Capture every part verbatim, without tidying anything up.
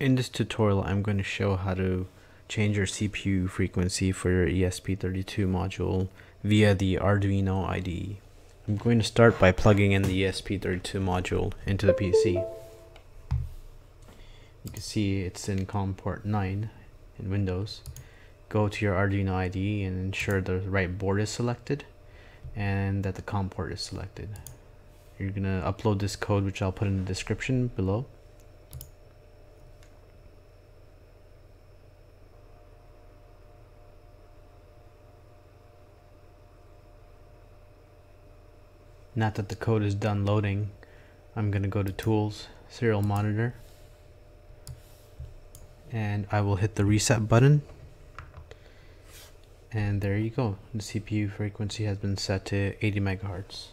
In this tutorial, I'm going to show how to change your C P U frequency for your E S P thirty-two module via the Arduino I D E. I'm going to start by plugging in the E S P thirty-two module into the P C. You can see it's in COM port nine in Windows. Go to your Arduino I D E and ensure the right board is selected and that the COM port is selected. You're going to upload this code, which I'll put in the description below. Now that the code is done loading, I'm going to go to Tools, Serial Monitor, and I will hit the reset button. And there you go. The C P U frequency has been set to eighty megahertz.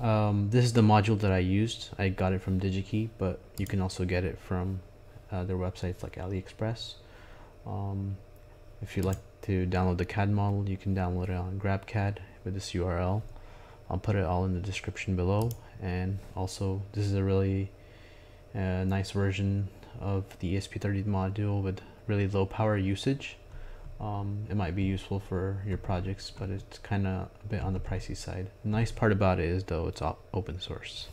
Um, this is the module that I used. I got it from DigiKey, but you can also get it from uh, their websites like AliExpress. Um, if you like to download the C A D model, you can download it on GrabCAD with this U R L. I'll put it all in the description below. And also, this is a really uh, nice version of the E S P thirty-two module with really low power usage. Um, it might be useful for your projects, but it's kind of a bit on the pricey side. The nice part about it is, though, it's op- open source.